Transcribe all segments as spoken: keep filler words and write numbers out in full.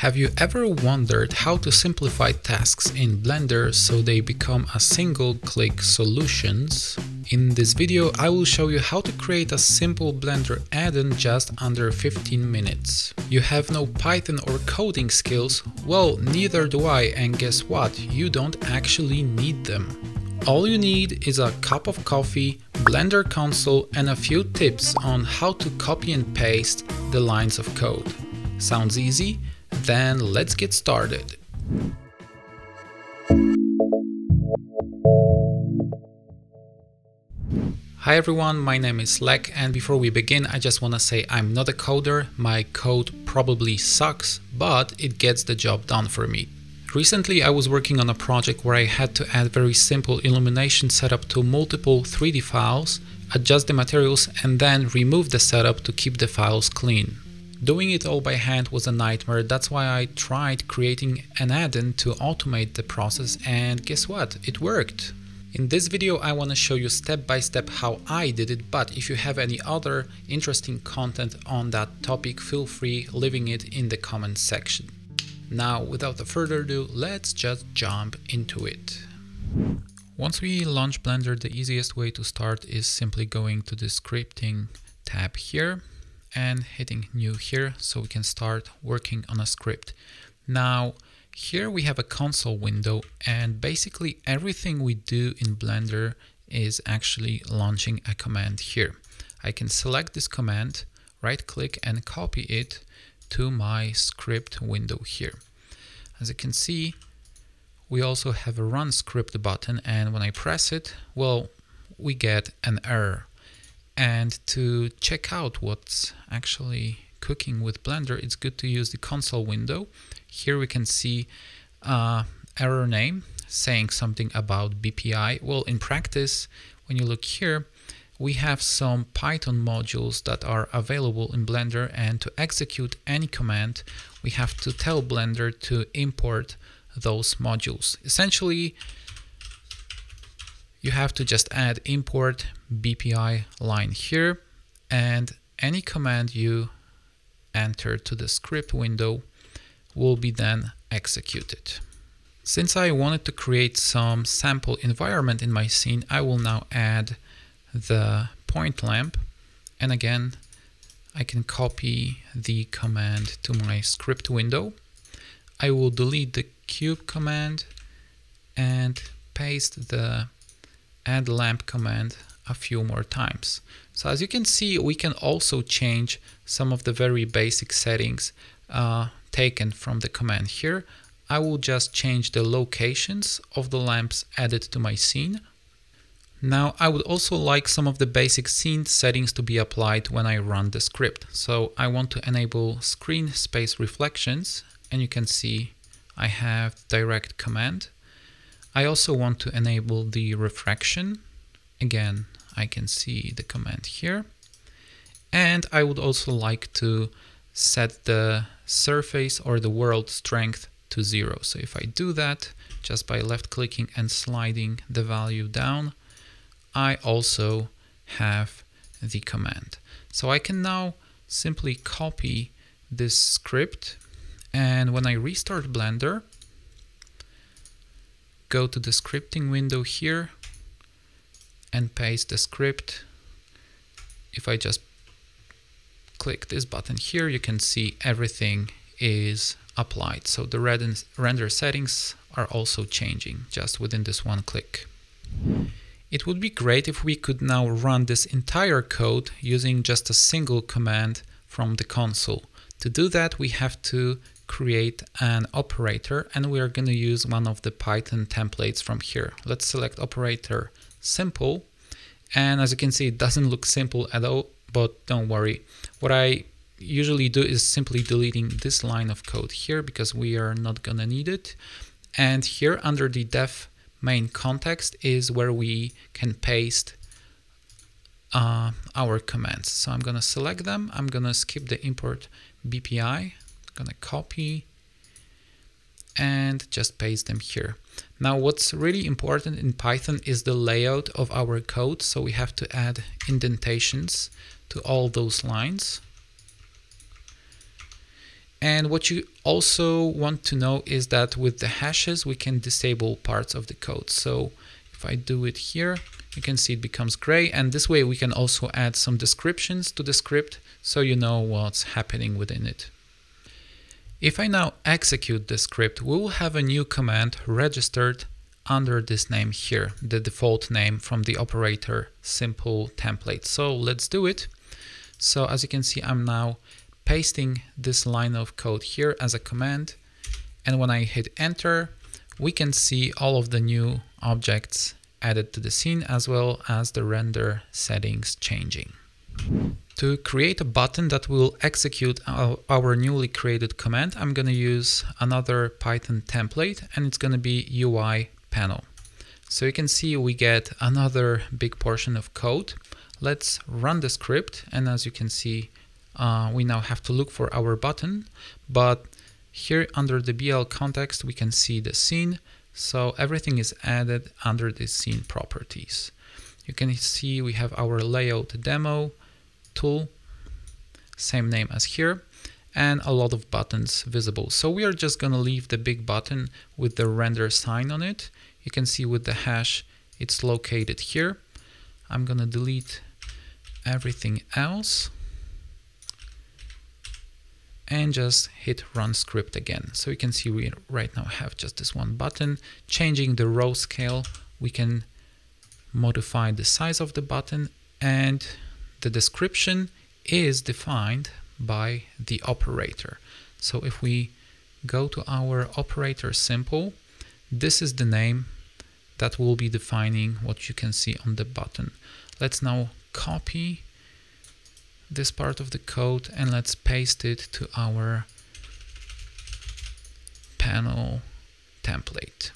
Have you ever wondered how to simplify tasks in Blender so they become a single-click solutions? In this video, I will show you how to create a simple Blender add-in just under fifteen minutes. You have no Python or coding skills? Well, neither do I, and guess what? You don't actually need them. All you need is a cup of coffee, Blender console, and a few tips on how to copy and paste the lines of code. Sounds easy? Then let's get started. Hi everyone, my name is Lek, and before we begin, I just want to say I'm not a coder. My code probably sucks, but it gets the job done for me. Recently, I was working on a project where I had to add very simple illumination setup to multiple three D files, adjust the materials, and then remove the setup to keep the files clean. Doing it all by hand was a nightmare. That's why I tried creating an add-in to automate the process, and guess what? It worked. In this video, I want to show you step by step how I did it, but if you have any other interesting content on that topic, feel free leaving it in the comments section. Now, without further ado, let's just jump into it. Once we launch Blender, the easiest way to start is simply going to the scripting tab here and hitting new here so we can start working on a script. Now, here we have a console window, and basically everything we do in Blender is actually launching a command here. I can select this command, right click, and copy it to my script window here. As you can see, we also have a run script button, and when I press it, well, we get an error. And to check out what's actually cooking with Blender, it's good to use the console window. Here we can see uh, error name saying something about B P I. Well, in practice, when you look here, we have some Python modules that are available in Blender, and to execute any command, we have to tell Blender to import those modules. Essentially, you have to just add import B P I line here, and any command you enter to the script window will be then executed. Since I wanted to create some sample environment in my scene, I will now add the point lamp, and again I can copy the command to my script window. I will delete the cube command and paste the add lamp command a few more times. So as you can see, we can also change some of the very basic settings uh, taken from the command here. I will just change the locations of the lamps added to my scene. Now, I would also like some of the basic scene settings to be applied when I run the script. So I want to enable screen space reflections, and you can see I have direct command. I also want to enable the refraction. Again, I can see the command here. And I would also like to set the surface or the world strength to zero. So if I do that just by left clicking and sliding the value down, I also have the command. So I can now simply copy this script, and when I restart Blender, go to the scripting window here and paste the script. If I just click this button here, you can see everything is applied. So the render settings are also changing just within this one click. It would be great if we could now run this entire code using just a single command from the console. To do that, we have to create an operator, and we are going to use one of the Python templates from here. Let's select operator simple, and as you can see, it doesn't look simple at all, but don't worry. What I usually do is simply deleting this line of code here because we are not going to need it. And here under the def main context is where we can paste uh, our commands. So I'm going to select them. I'm going to skip the import B P I. Gonna copy and just paste them here. Now, what's really important in Python is the layout of our code, so we have to add indentations to all those lines. And what you also want to know is that with the hashes, we can disable parts of the code. So if I do it here, you can see it becomes gray. And this way we can also add some descriptions to the script so you know what's happening within it. If I now execute the script, we will have a new command registered under this name here, the default name from the operator simple template. So let's do it. So as you can see, I'm now pasting this line of code here as a command. And when I hit enter, we can see all of the new objects added to the scene as well as the render settings changing. To create a button that will execute our newly created command, I'm going to use another Python template, and it's going to be U I panel. So you can see we get another big portion of code. Let's run the script, and as you can see, uh, we now have to look for our button, but here under the B L context, we can see the scene. So everything is added under the scene properties. You can see we have our layout demo tool, same name as here, and a lot of buttons visible. So we are just going to leave the big button with the render sign on it. You can see with the hash, it's located here. I'm going to delete everything else and just hit run script again. So you can see we right now have just this one button. Changing the row scale, we can modify the size of the button, and the description is defined by the operator. So if we go to our operator simple, this is the name that will be defining what you can see on the button. Let's now copy this part of the code and let's paste it to our panel template.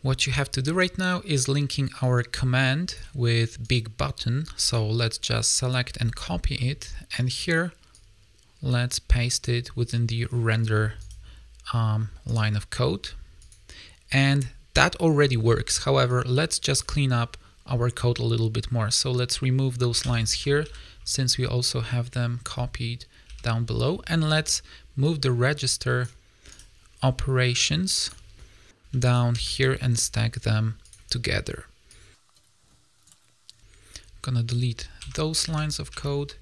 What you have to do right now is linking our command with big button. So let's just select and copy it. And here, let's paste it within the render um, line of code. And that already works. However, let's just clean up our code a little bit more. So let's remove those lines here, since we also have them copied down below. And let's move the register operations down here and stack them together. I'm gonna delete those lines of code.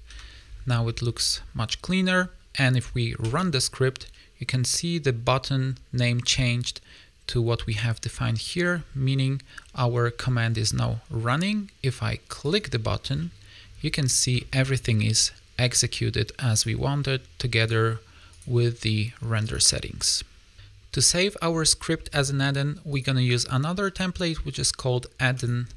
Now it looks much cleaner. And if we run the script, you can see the button name changed to what we have defined here, meaning our command is now running. If I click the button, you can see everything is executed as we wanted together with the render settings. To save our script as an add-in, we're going to use another template, which is called add-in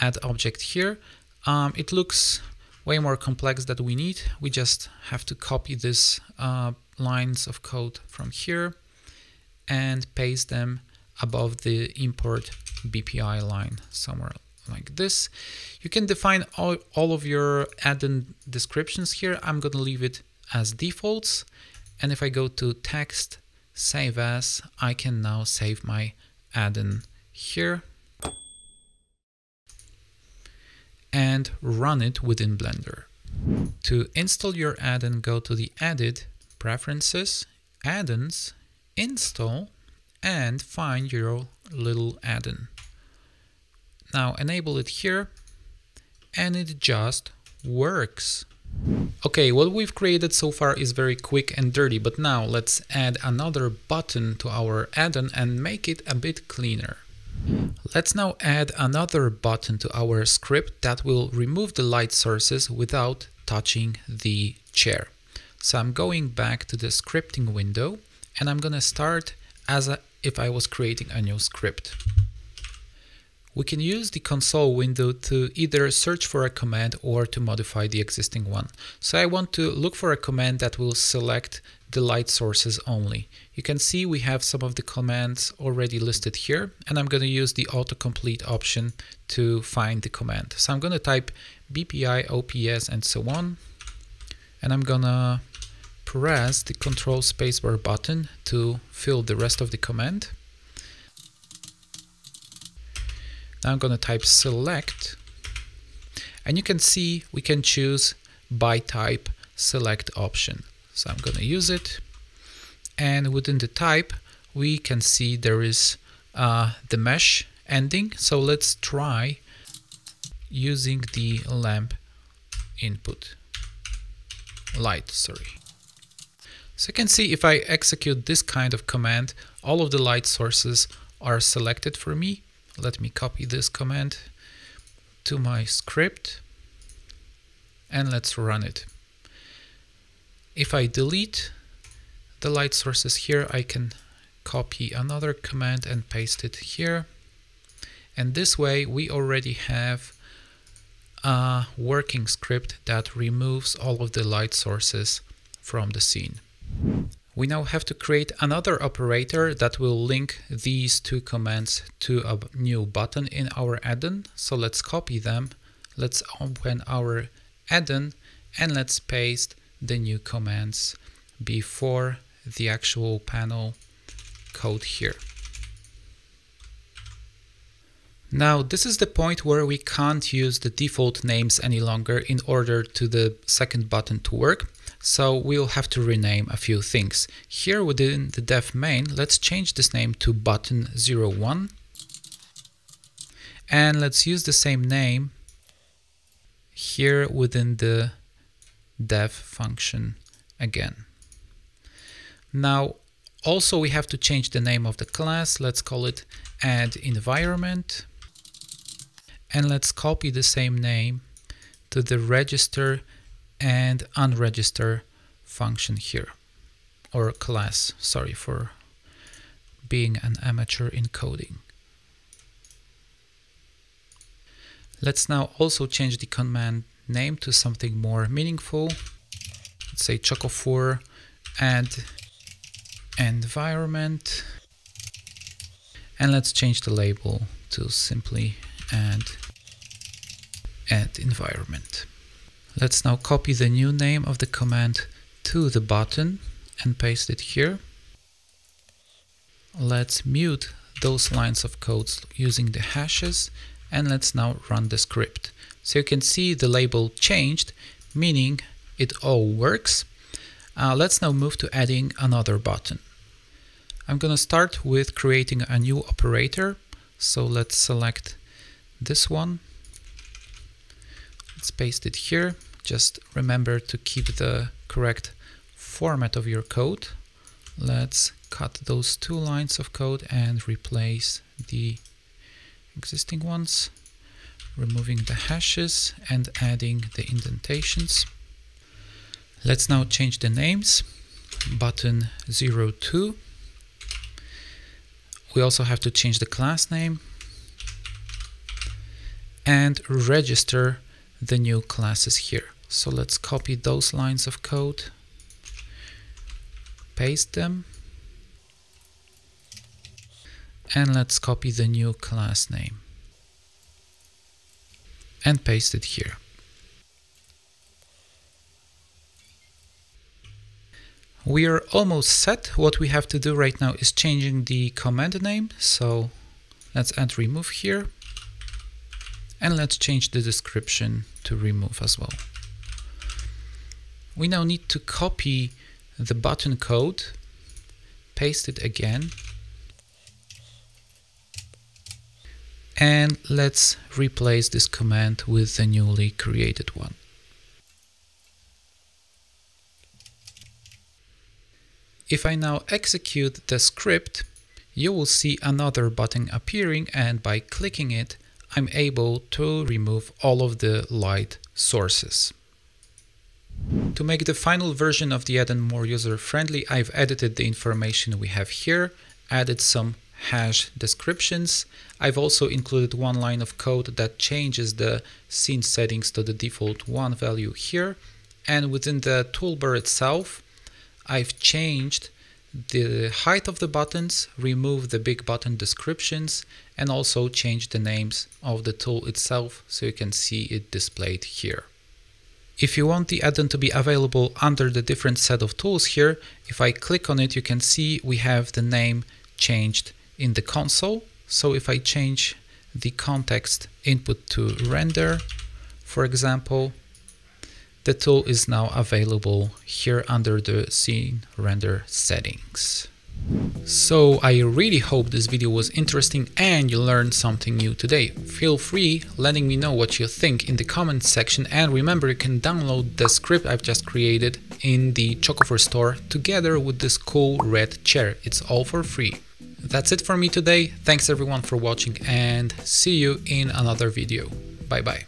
add object here. Um, it looks way more complex than we need. We just have to copy these uh, lines of code from here and paste them above the import B P I line somewhere like this. You can define all, all of your add-in descriptions here. I'm going to leave it as defaults. And if I go to text, save as, I can now save my add-in here and run it within Blender. To install your add-in, go to the Edit, Preferences, Add-ins, Install, and find your little add-in. Now enable it here, and it just works. Okay, what we've created so far is very quick and dirty, but now let's add another button to our add-on and make it a bit cleaner. Let's now add another button to our script that will remove the light sources without touching the chair. So I'm going back to the scripting window, and I'm gonna start as a, if I was creating a new script. We can use the console window to either search for a command or to modify the existing one. So I want to look for a command that will select the light sources only. You can see we have some of the commands already listed here, and I'm going to use the autocomplete option to find the command. So I'm going to type B P I, O P S, and so on. And I'm going to press the control spacebar button to fill the rest of the command. Now I'm going to type select, and you can see we can choose by type select option. So I'm going to use it, and within the type we can see there is uh, the mesh ending. So let's try using the lamp input light, sorry. So you can see if I execute this kind of command, all of the light sources are selected for me. Let me copy this command to my script and let's run it. If I delete the light sources here, I can copy another command and paste it here. And this way we already have a working script that removes all of the light sources from the scene. We now have to create another operator that will link these two commands to a new button in our add-in. So let's copy them. Let's open our add-in and let's paste the new commands before the actual panel code here. Now, this is the point where we can't use the default names any longer in order to the second button to work. So we'll have to rename a few things. Here within the def main, let's change this name to button zero one. And let's use the same name here within the def function again. Now, also we have to change the name of the class. Let's call it add environment. And let's copy the same name to the register and unregister function here, or class, sorry for being an amateur in coding. Let's now also change the command name to something more meaningful. Let's say Chocofur add environment. And let's change the label to simply add, add environment. Let's now copy the new name of the command to the button and paste it here. Let's mute those lines of codes using the hashes and let's now run the script. So you can see the label changed, meaning it all works. Uh, let's now move to adding another button. I'm going to start with creating a new operator. So let's select this one. Let's paste it here. Just remember to keep the correct format of your code. Let's cut those two lines of code and replace the existing ones, removing the hashes and adding the indentations. Let's now change the names, button zero two. We also have to change the class name and register the new classes here. So let's copy those lines of code, paste them, and let's copy the new class name and paste it here. We are almost set. What we have to do right now is changing the command name. So let's add remove here. And let's change the description to remove as well. We now need to copy the button code, paste it again. And let's replace this command with the newly created one. If I now execute the script, you will see another button appearing, and by clicking it, I'm able to remove all of the light sources. To make the final version of the add-in more user-friendly, I've edited the information we have here, added some hash descriptions. I've also included one line of code that changes the scene settings to the default one value here. And within the toolbar itself, I've changed the height of the buttons, removed the big button descriptions, and also changed the names of the tool itself so you can see it displayed here. If you want the add-on to be available under the different set of tools here, if I click on it, you can see we have the name changed in the console. So if I change the context input to render, for example, The tool is now available here under the scene render settings. So I really hope this video was interesting and you learned something new today. Feel free letting me know what you think in the comments section, and remember you can download the script I've just created in the Chocofur store together with this cool red chair. It's all for free. That's it for me today. Thanks everyone for watching and see you in another video. Bye bye.